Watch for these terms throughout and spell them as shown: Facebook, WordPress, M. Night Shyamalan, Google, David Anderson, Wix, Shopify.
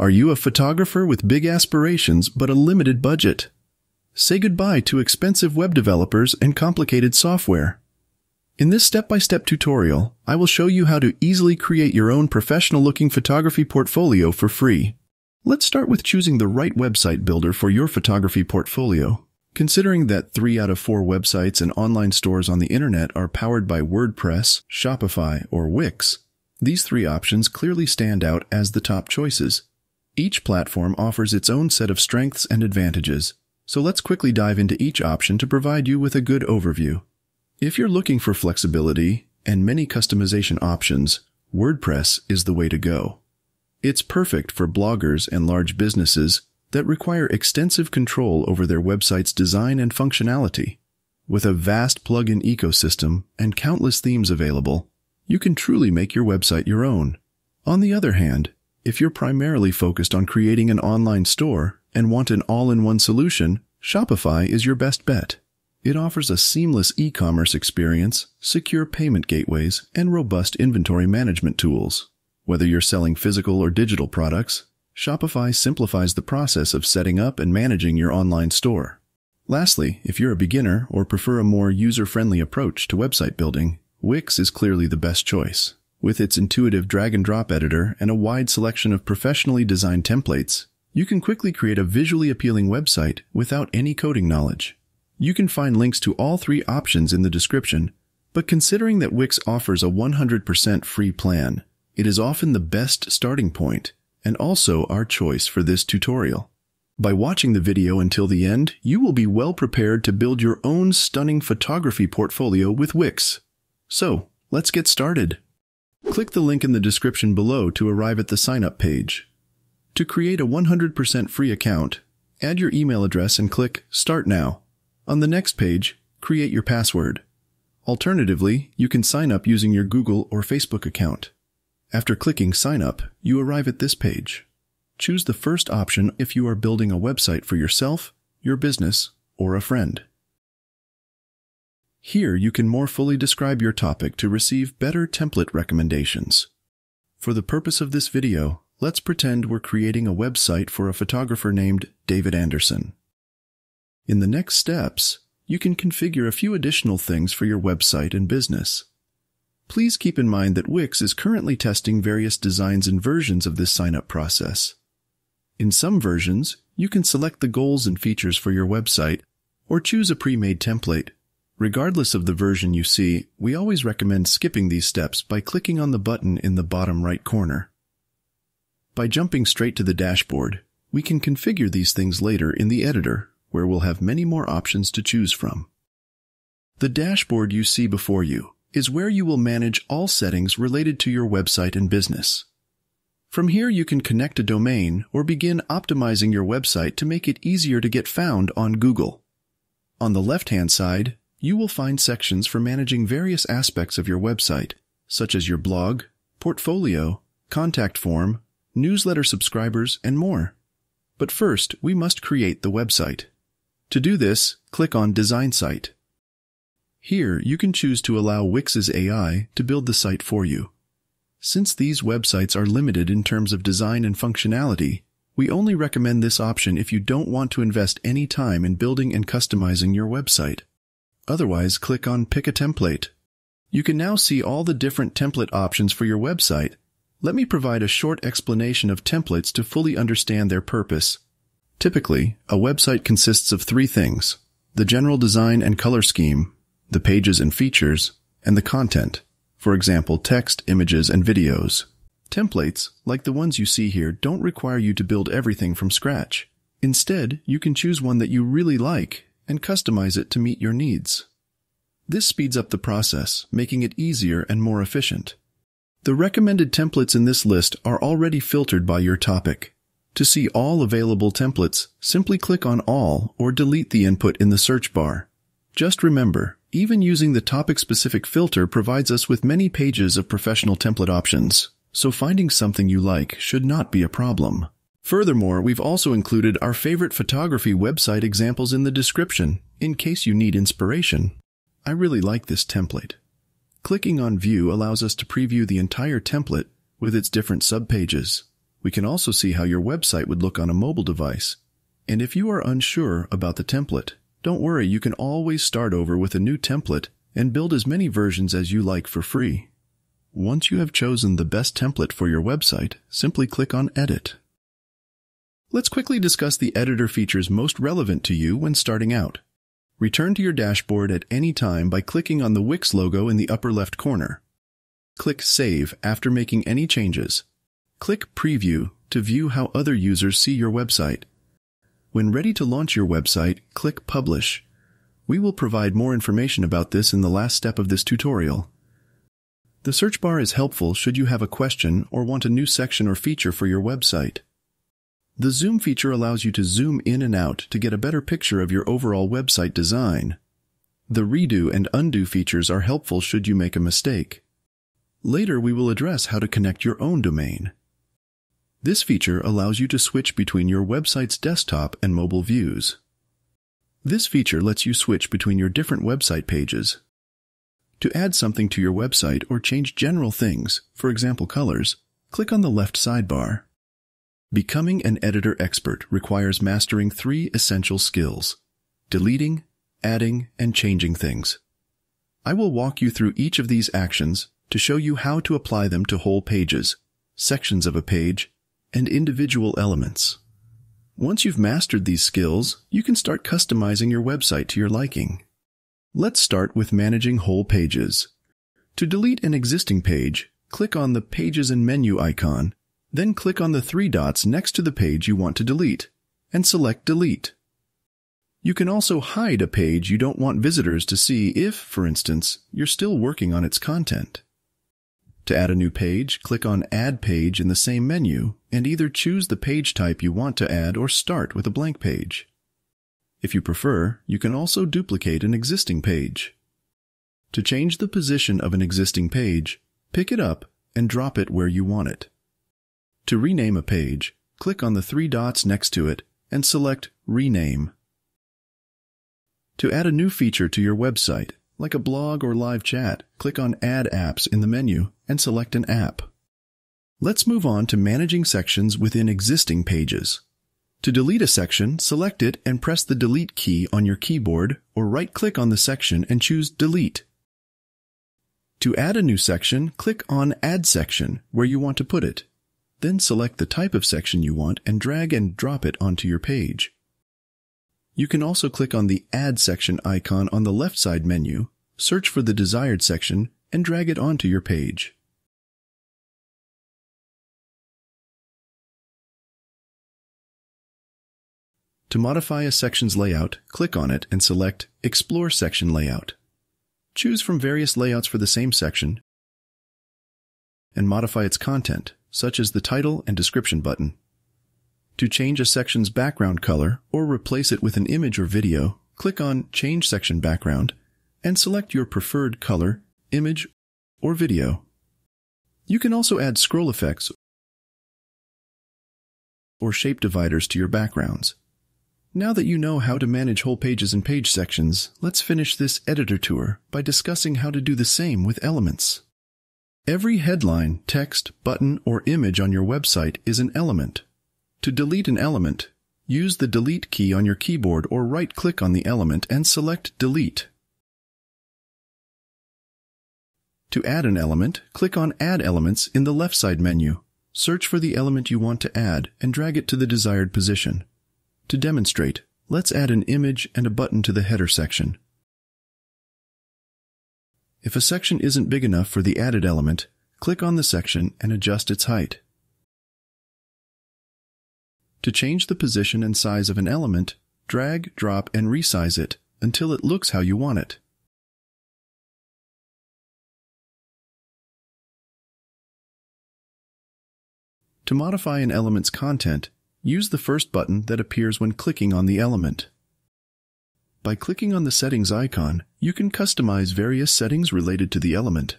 Are you a photographer with big aspirations but a limited budget? Say goodbye to expensive web developers and complicated software. In this step-by-step tutorial, I will show you how to easily create your own professional-looking photography portfolio for free. Let's start with choosing the right website builder for your photography portfolio. Considering that 3 out of 4 websites and online stores on the internet are powered by WordPress, Shopify, or Wix, these 3 options clearly stand out as the top choices. Each platform offers its own set of strengths and advantages, so let's quickly dive into each option to provide you with a good overview. If you're looking for flexibility and many customization options, WordPress is the way to go. It's perfect for bloggers and large businesses that require extensive control over their website's design and functionality. With a vast plugin ecosystem and countless themes available, you can truly make your website your own. On the other hand, if you're primarily focused on creating an online store and want an all-in-one solution, Shopify is your best bet. It offers a seamless e-commerce experience, secure payment gateways, and robust inventory management tools. Whether you're selling physical or digital products, Shopify simplifies the process of setting up and managing your online store. Lastly, if you're a beginner or prefer a more user-friendly approach to website building, Wix is clearly the best choice. With its intuitive drag-and-drop editor and a wide selection of professionally designed templates, you can quickly create a visually appealing website without any coding knowledge. You can find links to all 3 options in the description, but considering that Wix offers a 100% free plan, it is often the best starting point, and also our choice for this tutorial. By watching the video until the end, you will be well prepared to build your own stunning photography portfolio with Wix. So, let's get started. Click the link in the description below to arrive at the sign-up page. To create a 100% free account, add your email address and click Start Now. On the next page, create your password. Alternatively, you can sign up using your Google or Facebook account. After clicking Sign Up, you arrive at this page. Choose the first option if you are building a website for yourself, your business, or a friend. Here you can more fully describe your topic to receive better template recommendations. For the purpose of this video, let's pretend we're creating a website for a photographer named David Anderson. In the next steps, you can configure a few additional things for your website and business. Please keep in mind that Wix is currently testing various designs and versions of this sign-up process. In some versions, you can select the goals and features for your website or choose a pre-made template. Regardless of the version you see, we always recommend skipping these steps by clicking on the button in the bottom right corner. By jumping straight to the dashboard, we can configure these things later in the editor, where we'll have many more options to choose from. The dashboard you see before you is where you will manage all settings related to your website and business. From here, you can connect a domain or begin optimizing your website to make it easier to get found on Google. On the left-hand side, you will find sections for managing various aspects of your website, such as your blog, portfolio, contact form, newsletter subscribers, and more. But first, we must create the website. To do this, click on Design Site. Here, you can choose to allow Wix's AI to build the site for you. Since these websites are limited in terms of design and functionality, we only recommend this option if you don't want to invest any time in building and customizing your website. Otherwise, click on Pick a Template. You can now see all the different template options for your website. Let me provide a short explanation of templates to fully understand their purpose. Typically, a website consists of 3 things: the general design and color scheme, the pages and features, and the content, for example, text, images, and videos. Templates, like the ones you see here, don't require you to build everything from scratch. Instead, you can choose one that you really like and customize it to meet your needs. This speeds up the process, making it easier and more efficient. The recommended templates in this list are already filtered by your topic. To see all available templates, simply click on All or delete the input in the search bar. Just remember, even using the topic-specific filter provides us with many pages of professional template options, so finding something you like should not be a problem. Furthermore, we've also included our favorite photography website examples in the description, in case you need inspiration. I really like this template. Clicking on View allows us to preview the entire template with its different subpages. We can also see how your website would look on a mobile device. And if you are unsure about the template, don't worry, you can always start over with a new template and build as many versions as you like for free. Once you have chosen the best template for your website, simply click on Edit. Let's quickly discuss the editor features most relevant to you when starting out. Return to your dashboard at any time by clicking on the Wix logo in the upper left corner. Click Save after making any changes. Click Preview to view how other users see your website. When ready to launch your website, click Publish. We will provide more information about this in the last step of this tutorial. The search bar is helpful should you have a question or want a new section or feature for your website. The Zoom feature allows you to zoom in and out to get a better picture of your overall website design. The Redo and Undo features are helpful should you make a mistake. Later, we will address how to connect your own domain. This feature allows you to switch between your website's desktop and mobile views. This feature lets you switch between your different website pages. To add something to your website or change general things, for example colors, click on the left sidebar. Becoming an editor expert requires mastering 3 essential skills: deleting, adding, and changing things. I will walk you through each of these actions to show you how to apply them to whole pages, sections of a page, and individual elements. Once you've mastered these skills, you can start customizing your website to your liking. Let's start with managing whole pages. To delete an existing page, click on the Pages and Menu icon, then click on the 3 dots next to the page you want to delete, and select Delete. You can also hide a page you don't want visitors to see if, for instance, you're still working on its content. To add a new page, click on Add Page in the same menu and either choose the page type you want to add or start with a blank page. If you prefer, you can also duplicate an existing page. To change the position of an existing page, pick it up and drop it where you want it. To rename a page, click on the 3 dots next to it and select Rename. To add a new feature to your website, like a blog or live chat, click on Add Apps in the menu and select an app. Let's move on to managing sections within existing pages. To delete a section, select it and press the Delete key on your keyboard or right-click on the section and choose Delete. To add a new section, click on Add Section where you want to put it. Then select the type of section you want and drag and drop it onto your page. You can also click on the Add Section icon on the left side menu, search for the desired section, and drag it onto your page. To modify a section's layout, click on it and select Explore Section Layout. Choose from various layouts for the same section and modify its content, such as the title and description button. To change a section's background color or replace it with an image or video, click on Change Section Background and select your preferred color, image, or video. You can also add scroll effects or shape dividers to your backgrounds. Now that you know how to manage whole pages and page sections, let's finish this editor tour by discussing how to do the same with elements. Every headline, text, button, or image on your website is an element. To delete an element, use the Delete key on your keyboard or right-click on the element and select Delete. To add an element, click on Add Elements in the left side menu. Search for the element you want to add and drag it to the desired position. To demonstrate, let's add an image and a button to the header section. If a section isn't big enough for the added element, click on the section and adjust its height. To change the position and size of an element, drag, drop, and resize it until it looks how you want it. To modify an element's content, use the first button that appears when clicking on the element. By clicking on the settings icon, you can customize various settings related to the element.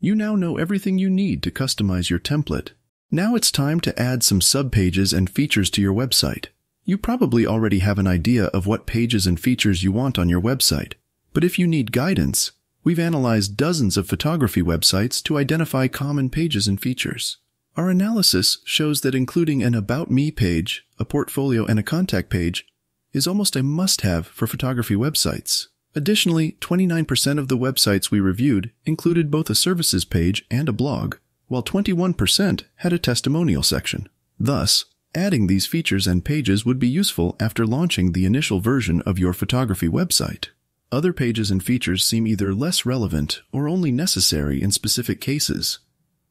You now know everything you need to customize your template. Now it's time to add some subpages and features to your website. You probably already have an idea of what pages and features you want on your website, but if you need guidance, we've analyzed dozens of photography websites to identify common pages and features. Our analysis shows that including an About Me page, a portfolio, and a contact page is almost a must-have for photography websites. Additionally, 29% of the websites we reviewed included both a services page and a blog, while 21% had a testimonial section. Thus, adding these features and pages would be useful after launching the initial version of your photography website. Other pages and features seem either less relevant or only necessary in specific cases.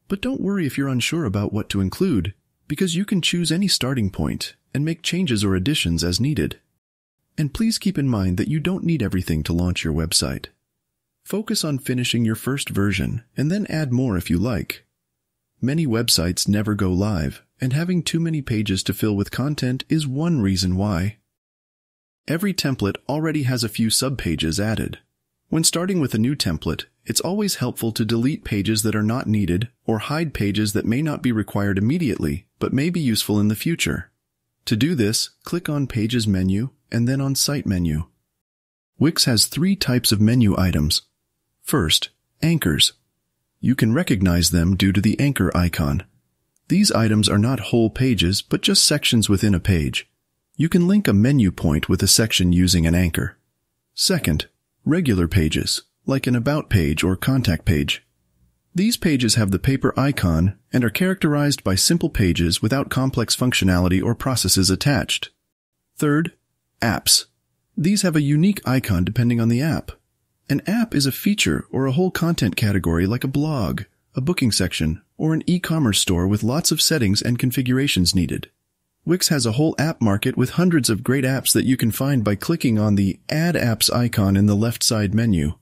But don't worry if you're unsure about what to include, because you can choose any starting point and make changes or additions as needed. And please keep in mind that you don't need everything to launch your website. Focus on finishing your first version and then add more if you like. Many websites never go live, and having too many pages to fill with content is one reason why. Every template already has a few subpages added. When starting with a new template, it's always helpful to delete pages that are not needed or hide pages that may not be required immediately but may be useful in the future. To do this, click on Pages menu and then on Site menu. Wix has three types of menu items. First, anchors. You can recognize them due to the anchor icon. These items are not whole pages, but just sections within a page. You can link a menu point with a section using an anchor. Second, regular pages, like an About page or Contact page. These pages have the paper icon and are characterized by simple pages without complex functionality or processes attached. Third, apps. These have a unique icon depending on the app. An app is a feature or a whole content category like a blog, a booking section, or an e-commerce store with lots of settings and configurations needed. Wix has a whole app market with hundreds of great apps that you can find by clicking on the Add Apps icon in the left side menu.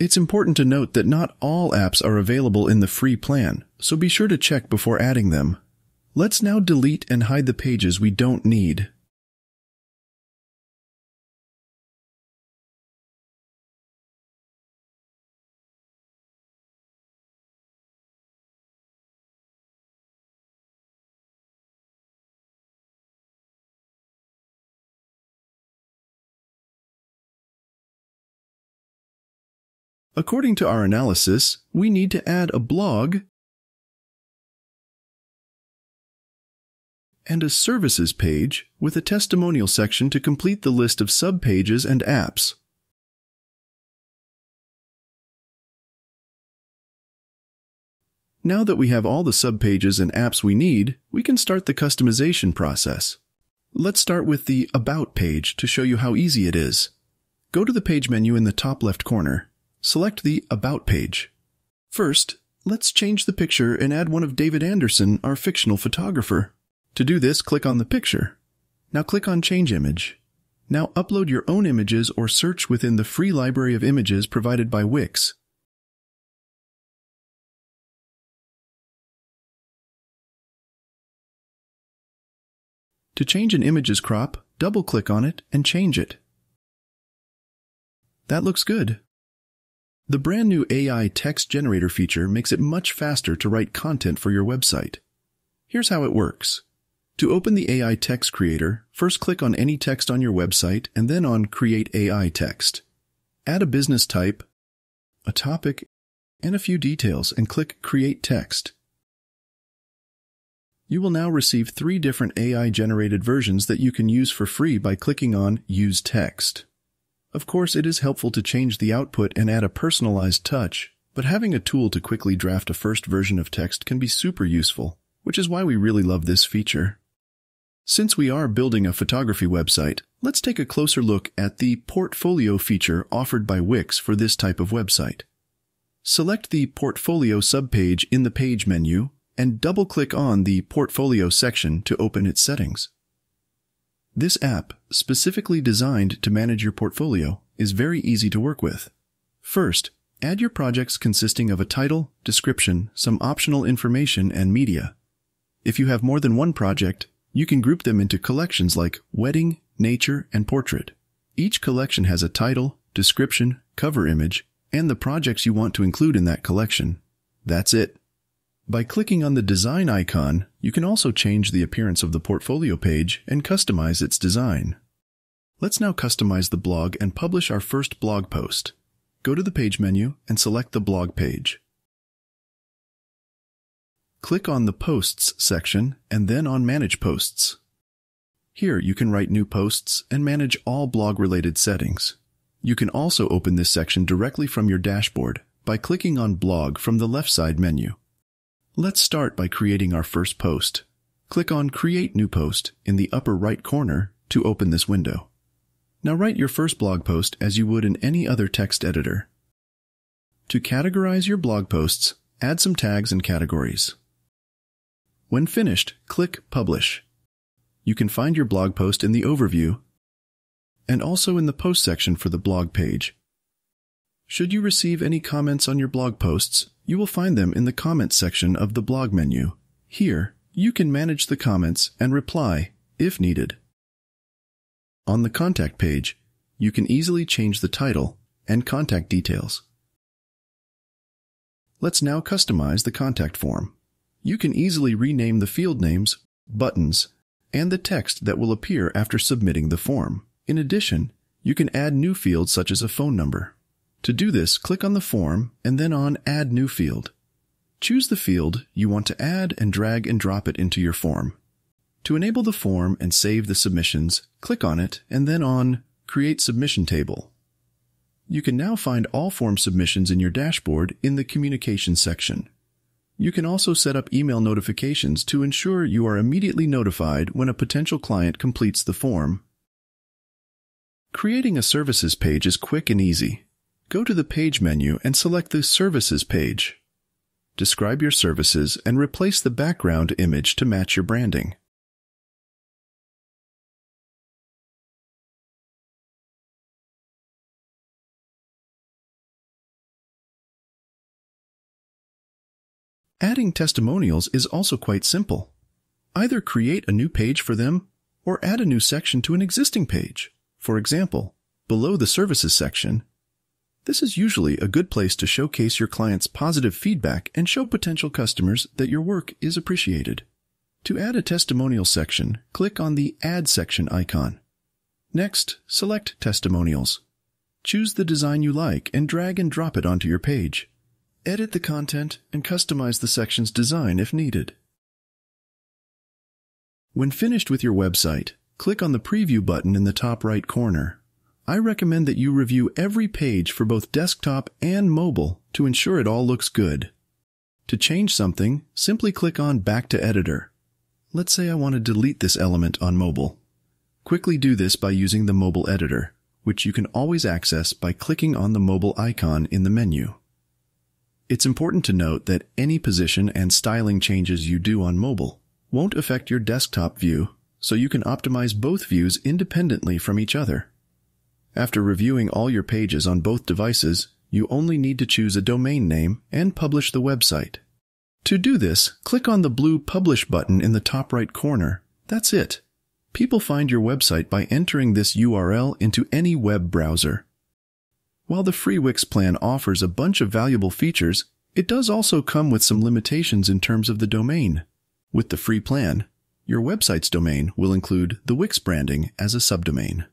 It's important to note that not all apps are available in the free plan, so be sure to check before adding them. Let's now delete and hide the pages we don't need. According to our analysis, we need to add a blog and a services page with a testimonial section to complete the list of subpages and apps. Now that we have all the subpages and apps we need, we can start the customization process. Let's start with the About page to show you how easy it is. Go to the page menu in the top left corner. Select the About page. First, let's change the picture and add one of David Anderson, our fictional photographer. To do this, click on the picture. Now click on Change Image. Now upload your own images or search within the free library of images provided by Wix. To change an image's crop, double-click on it and change it. That looks good. The brand new AI text generator feature makes it much faster to write content for your website. Here's how it works. To open the AI text creator, first click on any text on your website and then on Create AI Text. Add a business type, a topic, and a few details and click Create Text. You will now receive three different AI-generated versions that you can use for free by clicking on Use Text. Of course, it is helpful to change the output and add a personalized touch, but having a tool to quickly draft a first version of text can be super useful, which is why we really love this feature. Since we are building a photography website, let's take a closer look at the Portfolio feature offered by Wix for this type of website. Select the Portfolio subpage in the Page menu and double-click on the Portfolio section to open its settings. This app, specifically designed to manage your portfolio, is very easy to work with. First, add your projects consisting of a title, description, some optional information, and media. If you have more than one project, you can group them into collections like Wedding, Nature, and Portrait. Each collection has a title, description, cover image, and the projects you want to include in that collection. That's it. By clicking on the design icon, you can also change the appearance of the portfolio page and customize its design. Let's now customize the blog and publish our first blog post. Go to the page menu and select the blog page. Click on the Posts section and then on Manage Posts. Here you can write new posts and manage all blog-related settings. You can also open this section directly from your dashboard by clicking on Blog from the left side menu. Let's start by creating our first post. Click on Create New Post in the upper right corner to open this window. Now write your first blog post as you would in any other text editor. To categorize your blog posts, add some tags and categories. When finished, click Publish. You can find your blog post in the overview and also in the post section for the blog page. Should you receive any comments on your blog posts, you will find them in the comments section of the blog menu. Here, you can manage the comments and reply if needed. On the contact page, you can easily change the title and contact details. Let's now customize the contact form. You can easily rename the field names, buttons, and the text that will appear after submitting the form. In addition, you can add new fields such as a phone number. To do this, click on the form and then on Add New Field. Choose the field you want to add and drag and drop it into your form. To enable the form and save the submissions, click on it and then on Create Submission Table. You can now find all form submissions in your dashboard in the Communications section. You can also set up email notifications to ensure you are immediately notified when a potential client completes the form. Creating a services page is quick and easy. Go to the page menu and select the services page. Describe your services and replace the background image to match your branding. Adding testimonials is also quite simple. Either create a new page for them or add a new section to an existing page. For example, below the services section. This is usually a good place to showcase your client's positive feedback and show potential customers that your work is appreciated. To add a testimonial section, click on the Add section icon. Next, select Testimonials. Choose the design you like and drag and drop it onto your page. Edit the content and customize the section's design if needed. When finished with your website, click on the Preview button in the top right corner. I recommend that you review every page for both desktop and mobile to ensure it all looks good. To change something, simply click on Back to Editor. Let's say I want to delete this element on mobile. Quickly do this by using the mobile editor, which you can always access by clicking on the mobile icon in the menu. It's important to note that any position and styling changes you do on mobile won't affect your desktop view, so you can optimize both views independently from each other. After reviewing all your pages on both devices, you only need to choose a domain name and publish the website. To do this, click on the blue Publish button in the top right corner. That's it. People find your website by entering this URL into any web browser. While the free Wix plan offers a bunch of valuable features, it does also come with some limitations in terms of the domain. With the free plan, your website's domain will include the Wix branding as a subdomain.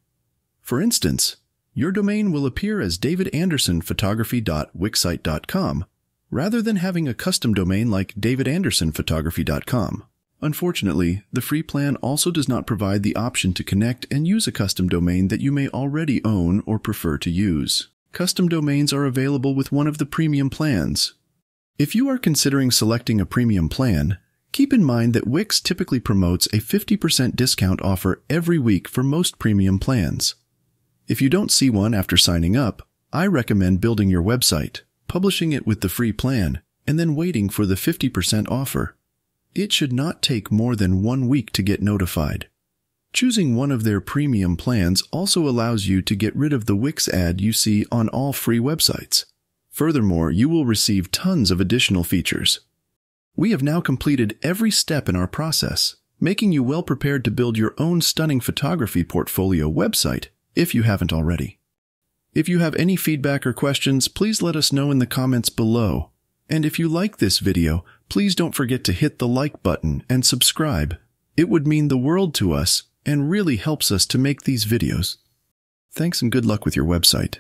For instance, your domain will appear as davidandersonphotography.wixsite.com rather than having a custom domain like davidandersonphotography.com. Unfortunately, the free plan also does not provide the option to connect and use a custom domain that you may already own or prefer to use. Custom domains are available with one of the premium plans. If you are considering selecting a premium plan, keep in mind that Wix typically promotes a 50% discount offer every week for most premium plans. If you don't see one after signing up, I recommend building your website, publishing it with the free plan, and then waiting for the 50% offer. It should not take more than 1 week to get notified. Choosing one of their premium plans also allows you to get rid of the Wix ad you see on all free websites. Furthermore, you will receive tons of additional features. We have now completed every step in our process, making you well prepared to build your own stunning photography portfolio website if you haven't already. If you have any feedback or questions, please let us know in the comments below. And if you like this video, please don't forget to hit the like button and subscribe. It would mean the world to us and really helps us to make these videos. Thanks and good luck with your website.